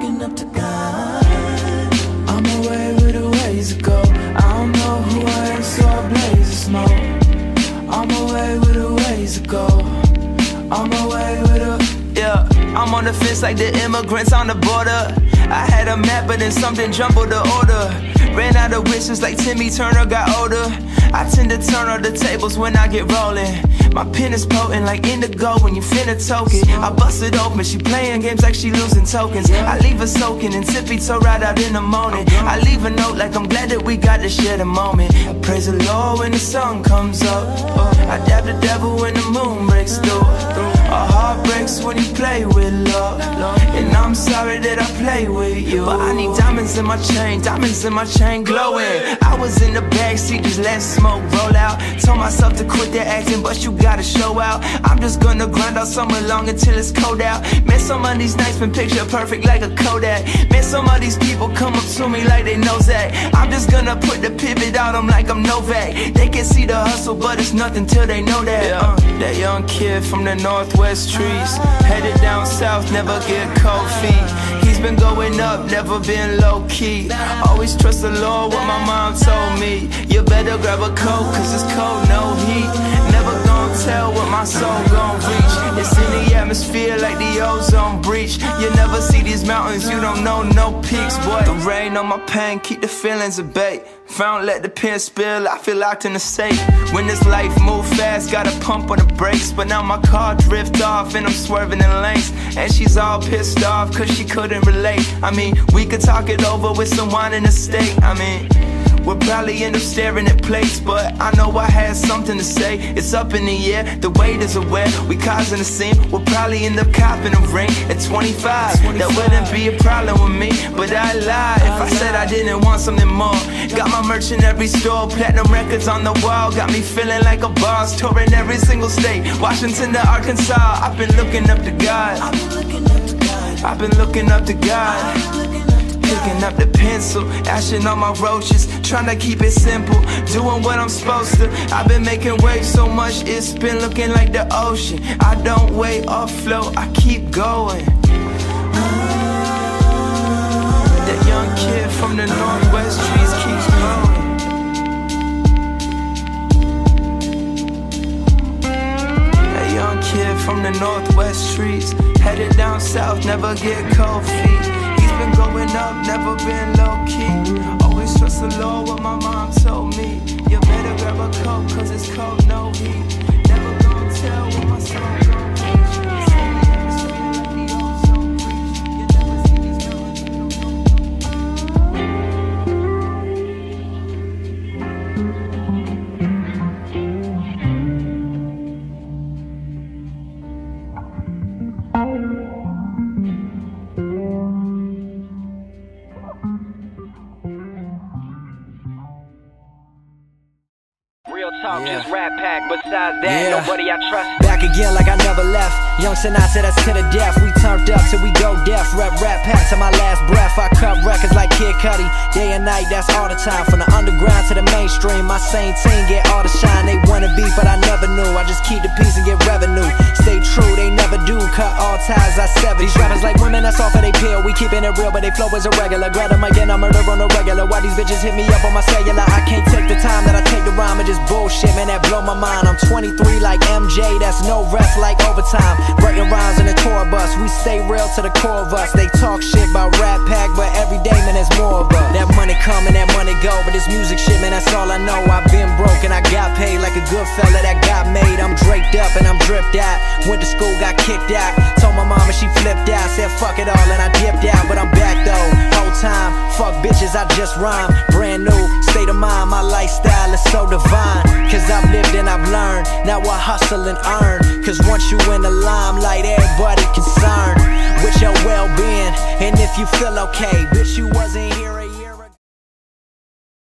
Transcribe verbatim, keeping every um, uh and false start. looking up to God. I'm away with a ways to go. I don't know who I am, so I blaze the smoke. I'm away with a ways to go. I'm away with a, yeah. I'm on the fence like the immigrants on the border. I had a map, but then something jumbled the order. Ran out of wishes like Timmy Turner got older. I tend to turn on the tables when I get rolling. My pen is potent like indigo when you finna toke it. I bust it open, she playing games like she losing tokens. I leave her soaking and tippy toe right out in the morning. I leave a note like I'm glad that we got to share the moment. I praise the Lord when the sun comes up. I dab the devil when the moon breaks through. Our heart breaks when you play with love. And I'm sorry that I play with you, but I need diamonds in my chain, diamonds in my chain glowing. I was in the backseat, just let smoke roll out. Told myself to quit that acting, but you gotta show out. I'm just gonna grind out somewhere long until it's cold out. Man, some of these nights been picture perfect like a Kodak. Man, some of these people come up to me like they know that. I'm just gonna put the pivot out, I'm like I'm Novak. They can see the hustle, but it's nothing till they know that. Yeah, uh, that young kid from the Northwest trees, headed down south, never get cold feet. He's been going up, never been low key. Always trust the Lord, what my mom told me. You better grab a coat, cause it's cold, no heat. Never gon' tell what my soul gon' reach. It's in the atmosphere like the ozone breach. You never see these mountains, you don't know no peaks, boy. The rain on my pain, keep the feelings at bay. If I don't let the pen spill, I feel locked in a state. When this life move fast, gotta pump on the brakes. But now my car drift off and I'm swerving in lanes. And she's all pissed off cause she couldn't relate. I mean, we could talk it over with some wine and a steak. I mean, we'll probably end up staring at plates, but I know I had something to say. It's up in the air, the weight is aware. We causing a scene, we'll probably end up copping a ring. At twenty-five, that wouldn't be a problem with me. But I lied if I said I didn't want something more. Got my merch in every store, platinum records on the wall. Got me feeling like a boss, touring every single state. Washington to Arkansas, I've been looking up to God. I've been looking up to God. Picking up the pencil, ashing on my roaches, trying to keep it simple, doing what I'm supposed to. I've been making waves so much, it's been looking like the ocean. I don't wait or float, I keep going. That young kid from the Northwest trees keeps growing. That young kid from the Northwest trees, headed down south, never get cold feet. Been going up, never been low-key. Always trust the Lord, what my mom told me. You better grab a coat, cause it's cold, no heat. Never gonna tell what my soul gon' reach. Yeah. Just Rat Pack, besides that, yeah. Nobody I trust. Back again like I never left. Young Sinai said us to the death. We turned up till we go deaf. Rep Rat Pack to my last breath. I cut records like Kid Cudi. Day and night, that's all the time. From the underground to the mainstream, my same team get all the shine. They wanna be, but I never knew. I just keep the peace and get revenue. Stay true, they never do. Cut all ties, I sever. These rappers like women, that's all for they pill. We keeping it real, but they flow is irregular. Grab them again, I murder on the regular. Why these bitches hit me up on my cellular? I can't take the time that I take the rhyme and just bullshit. Shit, man, that blow my mind. I'm twenty-three like M J, that's no rest like overtime. Writing rhymes in the tour bus, we stay real to the core of us. They talk shit about Rat Pack, but every day, man, there's more of us. That money come and that money go, but this music shit, man, that's all I know. I've been broke and I got paid like a good fella that got made. I'm draped up and I'm dripped out. Went to school, got kicked out. Told my mama she flipped out. Said fuck it all and I dipped out, but I'm back though. Whole time, fuck bitches, I just rhyme. Brand new, state of mind, my lifestyle is so divine. Cause I've lived and I've learned, now I hustle and earn. Cause once you in the limelight, everybody concerned with your well-being. And if you feel okay, bitch, you wasn't